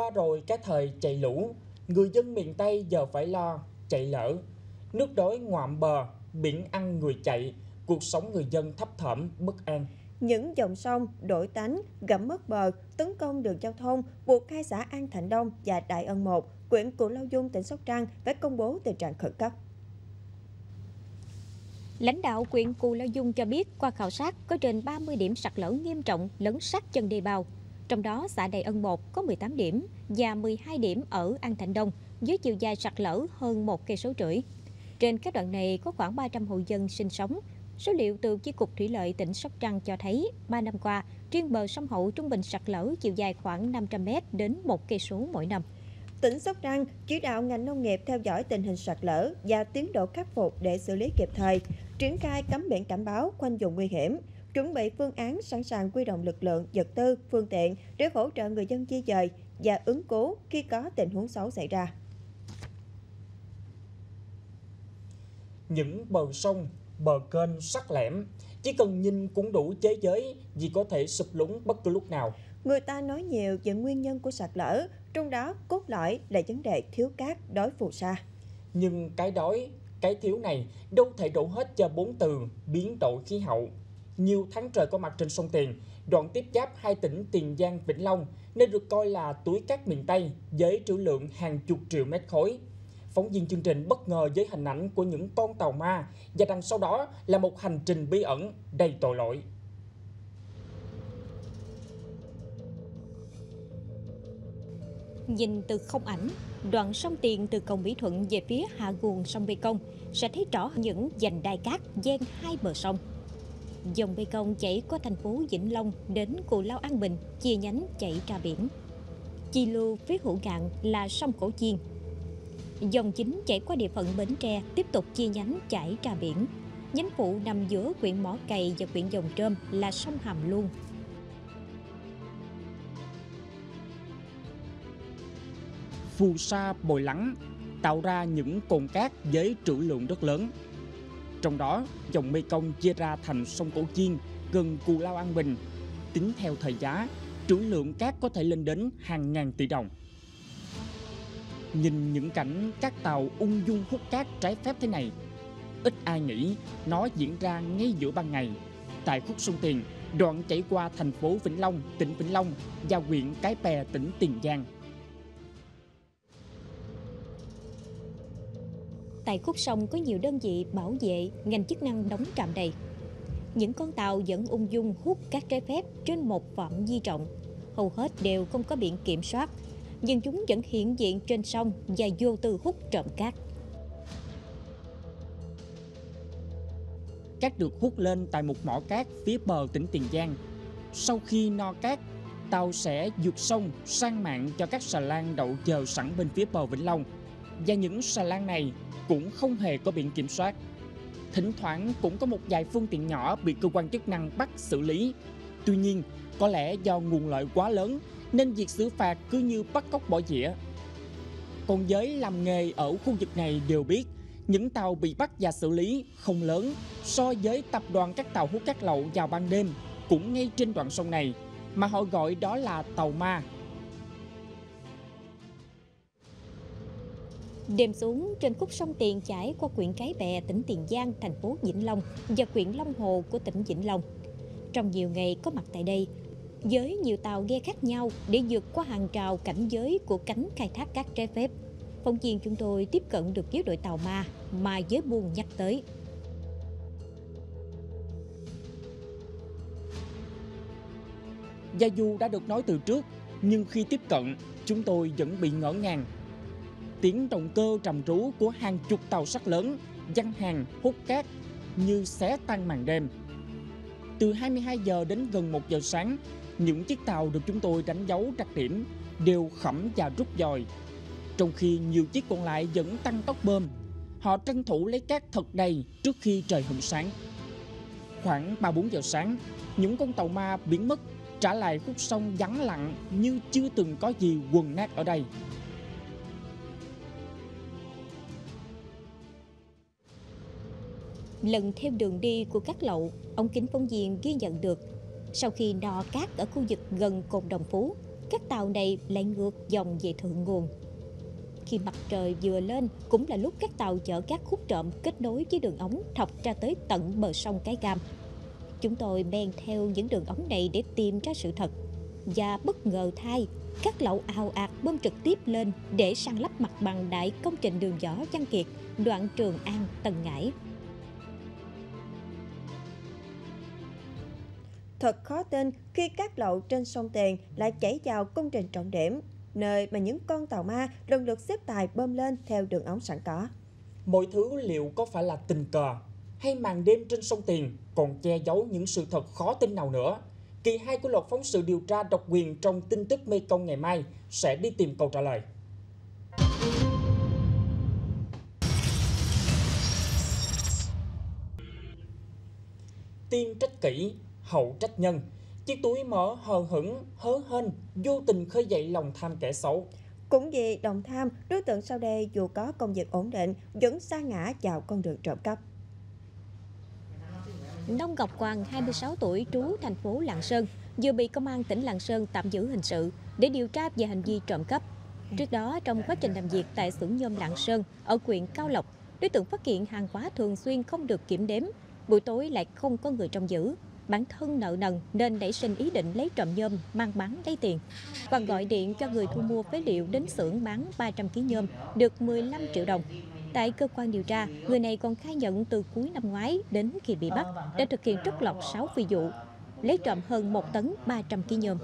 Qua rồi cái thời chạy lũ, người dân miền Tây giờ phải lo chạy lỡ. Nước đói ngoạm bờ, biển ăn người chạy, cuộc sống người dân thấp thỏm bất an. Những dòng sông đổi tánh, gẫm mất bờ, tấn công đường giao thông, buộc hai xã An Thạnh Đông và Đại Ân 1, huyện Cù Lao Dung, tỉnh Sóc Trăng phải công bố tình trạng khẩn cấp. Lãnh đạo huyện Cù Lao Dung cho biết qua khảo sát có trên 30 điểm sạt lở nghiêm trọng lấn sát chân đê bao. Trong đó xã Đại Ân 1 có 18 điểm và 12 điểm ở An Thạnh Đông với chiều dài sạt lở hơn 1,5 km. Trên các đoạn này có khoảng 300 hộ dân sinh sống. Số liệu từ Chi cục Thủy lợi tỉnh Sóc Trăng cho thấy 3 năm qua, riêng bờ sông Hậu trung bình sạt lở chiều dài khoảng 500 m đến 1 km mỗi năm. Tỉnh Sóc Trăng chỉ đạo ngành nông nghiệp theo dõi tình hình sạt lở và tiến độ khắc phục để xử lý kịp thời, triển khai cắm biển cảnh báo khoanh vùng nguy hiểm, chuẩn bị phương án sẵn sàng huy động lực lượng, vật tư, phương tiện để hỗ trợ người dân di dời và ứng cứu khi có tình huống xấu xảy ra. Những bờ sông, bờ kênh sắc lẻm, chỉ cần nhìn cũng đủ chế giới vì có thể sụp lún bất cứ lúc nào. Người ta nói nhiều về nguyên nhân của sạt lở, trong đó cốt lõi là vấn đề thiếu cát, đói phù sa. Nhưng cái đói, cái thiếu này đâu thể đổ hết cho 4 từ biến đổi khí hậu. Nhiều tháng trời có mặt trên sông Tiền, đoạn tiếp giáp hai tỉnh Tiền Giang, Vĩnh Long, nên được coi là túi cát miền Tây với trữ lượng hàng chục triệu mét khối. Phóng viên chương trình bất ngờ với hình ảnh của những con tàu ma và đằng sau đó là một hành trình bí ẩn đầy tội lỗi. Nhìn từ không ảnh, đoạn sông Tiền từ cầu Mỹ Thuận về phía hạ nguồn sông Mê Kông sẽ thấy rõ những dành đai cát ven hai bờ sông. Dòng Mê Kông chảy qua thành phố Vĩnh Long đến Cù Lao An Bình, chia nhánh chảy ra biển. Chi lưu phía hữu ngạn là sông Cổ Chiên. Dòng chính chảy qua địa phận Bến Tre tiếp tục chia nhánh chảy ra biển. Nhánh phụ nằm giữa huyện Mỏ Cày và huyện Dòng Trơm là sông Hàm Luông. Phù sa bồi lắng tạo ra những cồn cát với trữ lượng rất lớn. Trong đó, dòng Mê Kông chia ra thành sông Cổ Chiên gần Cù Lao An Bình. Tính theo thời giá, trữ lượng cát có thể lên đến hàng ngàn tỷ đồng. Nhìn những cảnh các tàu ung dung hút cát trái phép thế này, ít ai nghĩ nó diễn ra ngay giữa ban ngày. Tại khúc sông Tiền, đoạn chảy qua thành phố Vĩnh Long, tỉnh Vĩnh Long và huyện Cái Bè, tỉnh Tiền Giang. Tại khúc sông có nhiều đơn vị bảo vệ, ngành chức năng đóng trạm đầy. Những con tàu vẫn ung dung hút cát trái phép trên một phạm vi rộng, hầu hết đều không có biển kiểm soát, nhưng chúng vẫn hiện diện trên sông và vô tư hút trộm cát. Cát được hút lên tại một mỏ cát phía bờ tỉnh Tiền Giang. Sau khi no cát, tàu sẽ vượt sông sang mạng cho các xà lan đậu chờ sẵn bên phía bờ Vĩnh Long. Và những xà lan này cũng không hề có biển kiểm soát. Thỉnh thoảng cũng có một vài phương tiện nhỏ bị cơ quan chức năng bắt xử lý. Tuy nhiên, có lẽ do nguồn lợi quá lớn nên việc xử phạt cứ như bắt cóc bỏ dĩa. Còn giới làm nghề ở khu vực này đều biết, những tàu bị bắt và xử lý không lớn so với tập đoàn các tàu hút cát lậu vào ban đêm cũng ngay trên đoạn sông này, mà họ gọi đó là tàu ma. Đêm xuống, trên khúc sông Tiền chảy qua huyện Cái Bè, tỉnh Tiền Giang, thành phố Vĩnh Long và huyện Long Hồ của tỉnh Vĩnh Long. Trong nhiều ngày có mặt tại đây, với nhiều tàu ghe khác nhau để vượt qua hàng rào cảnh giới của cánh khai thác cát trái phép. Phóng viên chúng tôi tiếp cận được với đội tàu mà giới buôn nhắc tới. Gia du đã được nói từ trước, nhưng khi tiếp cận, chúng tôi vẫn bị ngỡ ngàng. Tiếng động cơ trầm rú của hàng chục tàu sắt lớn văng hàng hút cát như xé tan màn đêm. Từ 22 giờ đến gần 1 giờ sáng, những chiếc tàu được chúng tôi đánh dấu đặc điểm đều khẩm và rút dòi, trong khi nhiều chiếc còn lại vẫn tăng tốc bơm. Họ tranh thủ lấy cát thật đầy trước khi trời hửng sáng. Khoảng 3-4 giờ sáng, những con tàu ma biến mất, trả lại khúc sông vắng lặng như chưa từng có gì quần nát ở đây. Lần theo đường đi của cát lậu, ống kính phóng viên ghi nhận được. Sau khi đo cát ở khu vực gần cồn Đồng Phú, các tàu này lại ngược dòng về thượng nguồn. Khi mặt trời vừa lên cũng là lúc các tàu chở các khúc trộm kết nối với đường ống thọc ra tới tận bờ sông Cái Gam. Chúng tôi men theo những đường ống này để tìm ra sự thật. Và bất ngờ thay, các lậu ào ạt bơm trực tiếp lên để san lấp mặt bằng đại công trình đường Võ Văn Kiệt, đoạn Trường An - Tân Ngãi. Thật khó tin khi các lậu trên sông Tiền lại chảy vào công trình trọng điểm, nơi mà những con tàu ma lần lượt xếp tài bơm lên theo đường ống sẵn có. Mọi thứ liệu có phải là tình cờ hay màn đêm trên sông Tiền còn che giấu những sự thật khó tin nào nữa? Kỳ 2 của loạt phóng sự điều tra độc quyền trong tin tức Mê Kông ngày mai sẽ đi tìm câu trả lời. Tiên trách kỹ, hậu trách nhân. Chiếc túi mỡ hờ hững, hớ hênh, vô tình khơi dậy lòng tham kẻ xấu. Cũng vì lòng tham, đối tượng sau đây dù có công việc ổn định, vẫn sa ngã vào con đường trộm cắp. Nông Ngọc Quang, 26 tuổi, trú thành phố Lạng Sơn, vừa bị công an tỉnh Lạng Sơn tạm giữ hình sự để điều tra về hành vi trộm cắp. Trước đó, trong quá trình làm việc tại xưởng nhôm Lạng Sơn ở huyện Cao Lộc, đối tượng phát hiện hàng hóa thường xuyên không được kiểm đếm, buổi tối lại không có người trông giữ. Bản thân nợ nần nên nảy sinh ý định lấy trộm nhôm mang bán lấy tiền. Quang gọi điện cho người thu mua phế liệu đến xưởng bán 300 kg nhôm được 15 triệu đồng. Tại cơ quan điều tra, người này còn khai nhận từ cuối năm ngoái đến khi bị bắt đã thực hiện trót lọt 6 phi vụ, lấy trộm hơn 1 tấn 300 kg nhôm.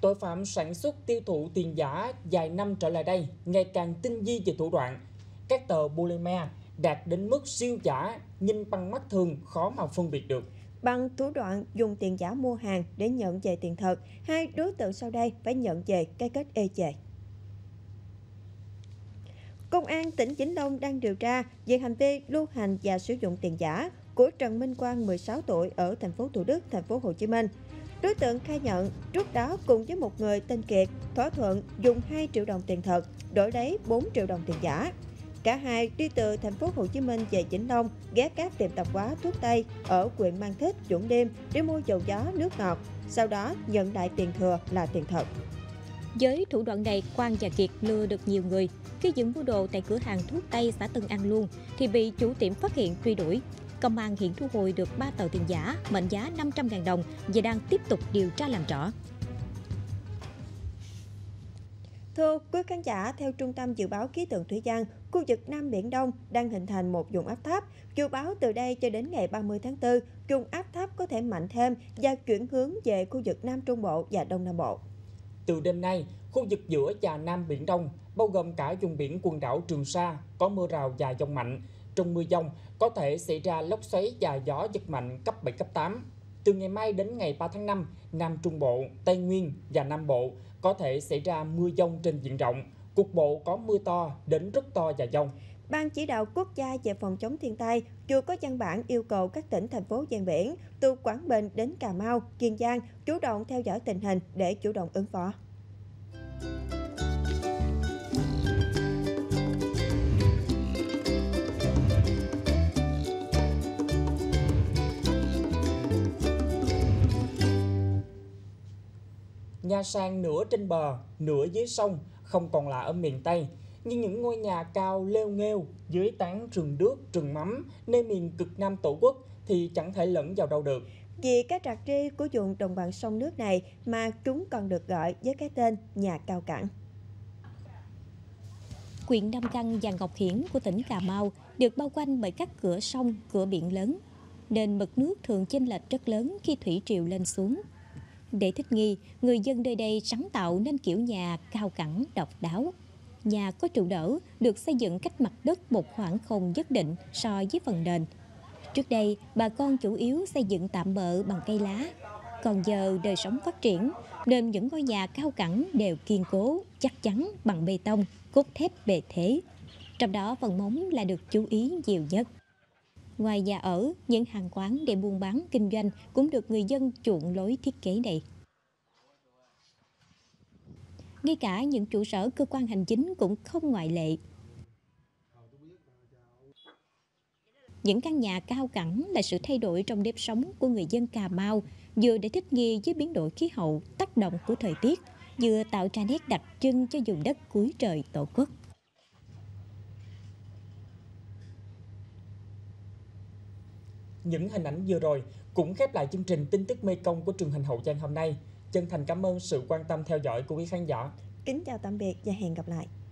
Tội phạm sản xuất tiêu thụ tiền giả vài năm trở lại đây ngày càng tinh vi về thủ đoạn. Các tờ polymer đạt đến mức siêu giả, nhìn bằng mắt thường khó mà phân biệt được. Bằng thủ đoạn dùng tiền giả mua hàng để nhận về tiền thật, hai đối tượng sau đây phải nhận về cái kết ê chề. Công an tỉnh Vĩnh Long đang điều tra về hành vi lưu hành và sử dụng tiền giả của Trần Minh Quang, 16 tuổi, ở thành phố Thủ Đức, thành phố Hồ Chí Minh. Đối tượng khai nhận trước đó cùng với một người tên Kiệt thỏa thuận dùng 2 triệu đồng tiền thật đổi lấy 4 triệu đồng tiền giả. Cả hai đi từ thành phố Hồ Chí Minh về Vĩnh Long, ghé các tiệm tạp hóa thuốc tây ở huyện Mang Thích, Dũng Liêm để mua dầu gió, nước ngọt, sau đó nhận lại tiền thừa là tiền thật. Với thủ đoạn này, Quang và Kiệt lừa được nhiều người. Khi dừng mua đồ tại cửa hàng thuốc tây xã Tân An Luông thì bị chủ tiệm phát hiện truy đuổi. Công an hiện thu hồi được 3 tờ tiền giả mệnh giá 500.000 đồng và đang tiếp tục điều tra làm rõ. Thưa quý khán giả, theo Trung tâm Dự báo Khí tượng Thủy văn, khu vực Nam Biển Đông đang hình thành một vùng áp thấp. Dự báo từ đây cho đến ngày 30 tháng 4, vùng áp thấp có thể mạnh thêm và chuyển hướng về khu vực Nam Trung Bộ và Đông Nam Bộ. Từ đêm nay, khu vực giữa và Nam Biển Đông, bao gồm cả vùng biển quần đảo Trường Sa, có mưa rào và dông mạnh. Trong mưa dông có thể xảy ra lốc xoáy và gió giật mạnh cấp 7, cấp 8. Từ ngày mai đến ngày 3 tháng 5, Nam Trung Bộ, Tây Nguyên và Nam Bộ có thể xảy ra mưa dông trên diện rộng. Cục bộ có mưa to đến rất to và dông. Ban Chỉ đạo Quốc gia về phòng chống thiên tai chưa có văn bản yêu cầu các tỉnh, thành phố ven biển từ Quảng Bình đến Cà Mau, Kiên Giang chủ động theo dõi tình hình để chủ động ứng phó. Nhà sàn nửa trên bờ, nửa dưới sông không còn là ở miền Tây, nhưng những ngôi nhà cao lêu nghêu dưới tán rừng đước, rừng mắm nơi miền cực Nam Tổ quốc thì chẳng thể lẫn vào đâu được. Vì các rạc rê của vùng đồng bằng sông nước này mà chúng còn được gọi với cái tên nhà cao cảng. Huyện Năm Căn và Ngọc Hiển của tỉnh Cà Mau được bao quanh bởi các cửa sông, cửa biển lớn, nên mực nước thường chênh lệch rất lớn khi thủy triều lên xuống. Để thích nghi, người dân nơi đây sáng tạo nên kiểu nhà cao cẳng độc đáo. Nhà có trụ đỡ được xây dựng cách mặt đất một khoảng không nhất định so với phần nền. Trước đây, bà con chủ yếu xây dựng tạm bợ bằng cây lá. Còn giờ đời sống phát triển, nên những ngôi nhà cao cẳng đều kiên cố, chắc chắn bằng bê tông, cốt thép bề thế. Trong đó, phần móng là được chú ý nhiều nhất. Ngoài nhà ở, những hàng quán để buôn bán, kinh doanh cũng được người dân chuộng lối thiết kế này. Ngay cả những trụ sở cơ quan hành chính cũng không ngoại lệ. Những căn nhà cao cẳng là sự thay đổi trong nếp sống của người dân Cà Mau vừa để thích nghi với biến đổi khí hậu, tác động của thời tiết, vừa tạo ra nét đặc trưng cho vùng đất cuối trời Tổ quốc. Những hình ảnh vừa rồi cũng khép lại chương trình tin tức Mê Kông của truyền hình Hậu Giang hôm nay. Chân thành cảm ơn sự quan tâm theo dõi của quý khán giả. Kính chào tạm biệt và hẹn gặp lại.